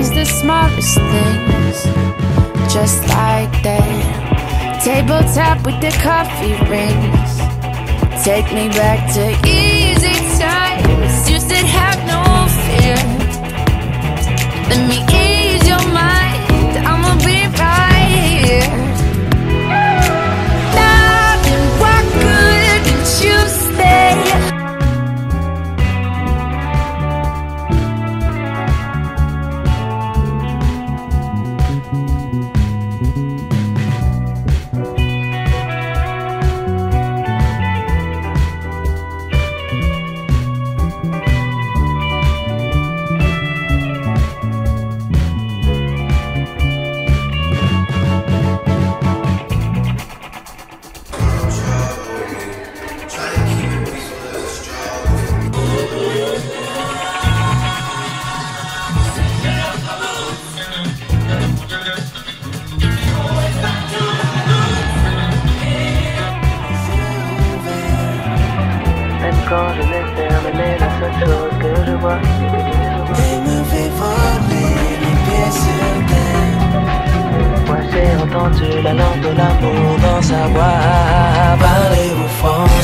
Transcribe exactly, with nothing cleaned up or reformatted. always the smallest things, just like that tabletop with the coffee rings. Take me back to easy times. You said have no fear. Let me ease your mind. I'ma be right here. Now then, why couldn't you stay? Moi j'ai entendu la langue de l'amour dans sa voix parler au fond.